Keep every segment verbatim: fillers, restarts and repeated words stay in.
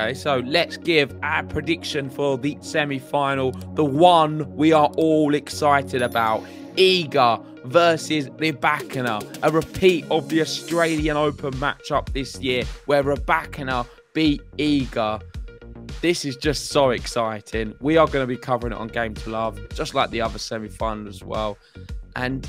Okay, so let's give our prediction for the semi-final, the one we are all excited about. Iga versus Rybakina, a repeat of the Australian Open matchup this year where Rybakina beat Iga. This is just so exciting. We are going to be covering it on Game to Love, just like the other semi-final as well. And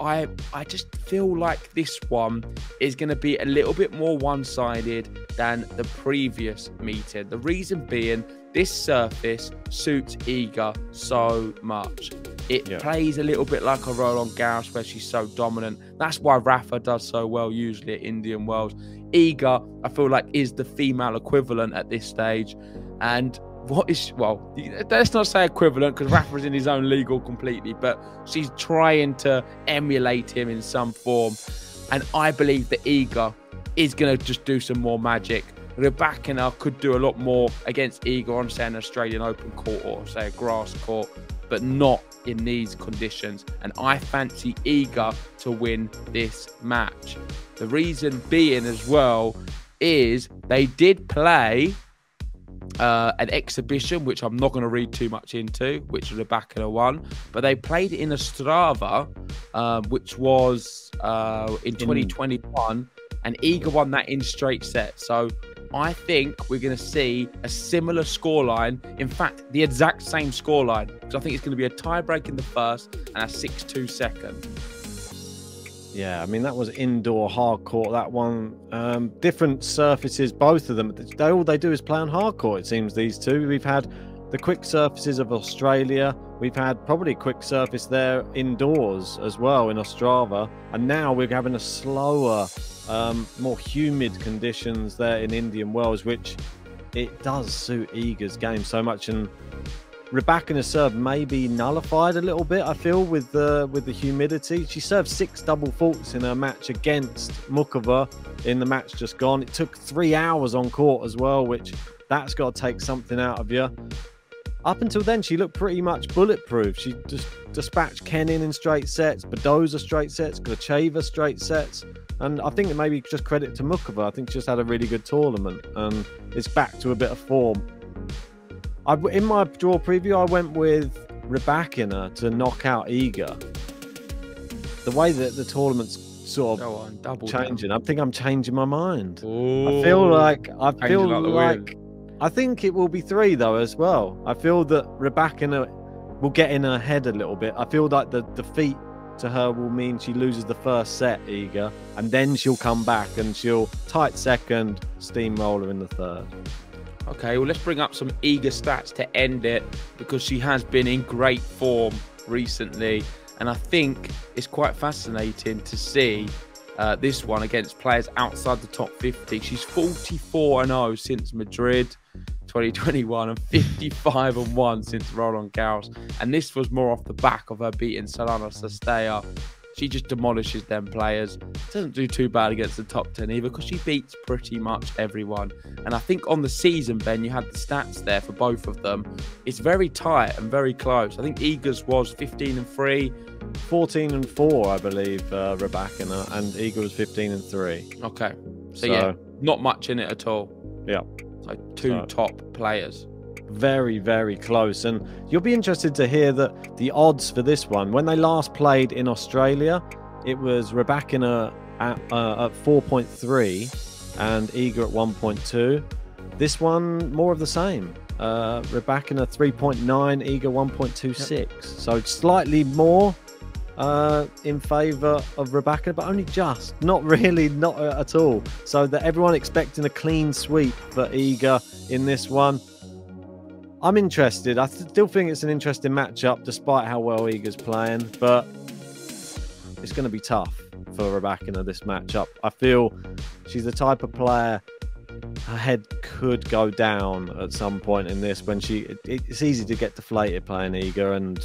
I, I just feel like this one is going to be a little bit more one-sided than the previous meeting. The reason being, this surface suits Iga so much. It yeah. plays a little bit like a Roland Garros where she's so dominant. That's why Rafa does so well usually at Indian Wells. Iga, I feel like, is the female equivalent at this stage. And what is, well, let's not say equivalent because Rafa is in his own league completely, but she's trying to emulate him in some form. And I believe that Iga is going to just do some more magic. Rybakina could do a lot more against Iga on, say, an Australian Open court or, say, a grass court, but not in these conditions. And I fancy Iga to win this match. The reason being as well is they did play uh, an exhibition, which I'm not going to read too much into, which Rybakina won, but they played in Ostrava, um, which was uh, in twenty twenty-one, and Iga won that in straight sets. So I think we're going to see a similar scoreline. In fact, the exact same scoreline. Because I think it's going to be a tie break in the first and a six two second. Yeah, I mean, that was indoor hard court, that one. Um, different surfaces, both of them. They, all they do is play on hard court, it seems, these two. We've had the quick surfaces of Australia. We've had probably quick surface there indoors as well in Ostrava. And now we're having a slower, um, more humid conditions there in Indian Wells, which it does suit Iga's game so much. And Rybakina's serve may be nullified a little bit, I feel, with the with the humidity. She served six double faults in her match against Mukova in the match just gone. It took three hours on court as well, which that's got to take something out of you. Up until then, she looked pretty much bulletproof. She just dispatched Kenin in straight sets, Bedouza straight sets, Glecheva straight sets. And I think it may be just credit to Mukova. I think she just had a really good tournament and it's back to a bit of form. I, in my draw preview, I went with Rybakina to knock out Iga. The way that the tournament's sort of on, double changing, down. I think I'm changing my mind. Ooh, I feel like... I feel like... I think it will be three, though, as well. I feel that Rybakina will get in her head a little bit. I feel like the defeat to her will mean she loses the first set, Iga, and then she'll come back and she'll tight second, steamroller in the third. Okay, well, let's bring up some Iga stats to end it because she has been in great form recently. And I think it's quite fascinating to see Uh, this one against players outside the top fifty. She's forty-four and oh since Madrid twenty twenty-one and fifty-five and one since Roland Garros. And this was more off the back of her beating Solana Sostea. She just demolishes them players. Doesn't do too bad against the top ten either because she beats pretty much everyone. And I think on the season, Ben, you had the stats there for both of them. It's very tight and very close. I think Iga's was fifteen and three. fourteen and four, I believe, uh, Rybakina, and Iga was fifteen and three. Okay. So, so, yeah, not much in it at all. Yeah. So, two so. top players. Very, very close. And you'll be interested to hear that the odds for this one, when they last played in Australia, it was Rybakina at, uh, at four point three and Iga at one point two. This one, more of the same. Uh, Rybakina three point nine, Iga one point two six. Yep. So, slightly more uh in favor of Rybakina, but only just, not really, not at all. So that everyone expecting a clean sweep for Iga in this one. I'm interested. I still think it's an interesting matchup despite how well Iga's playing, but it's going to be tough for Rybakina this matchup. I feel she's the type of player, her head could go down at some point in this when she it, it's easy to get deflated playing Iga, and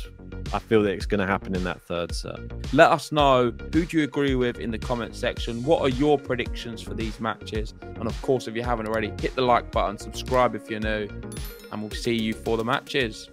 I feel that it's going to happen in that third set. Let us know, who do you agree with in the comment section? What are your predictions for these matches? And of course, if you haven't already, hit the like button, subscribe if you're new, and we'll see you for the matches.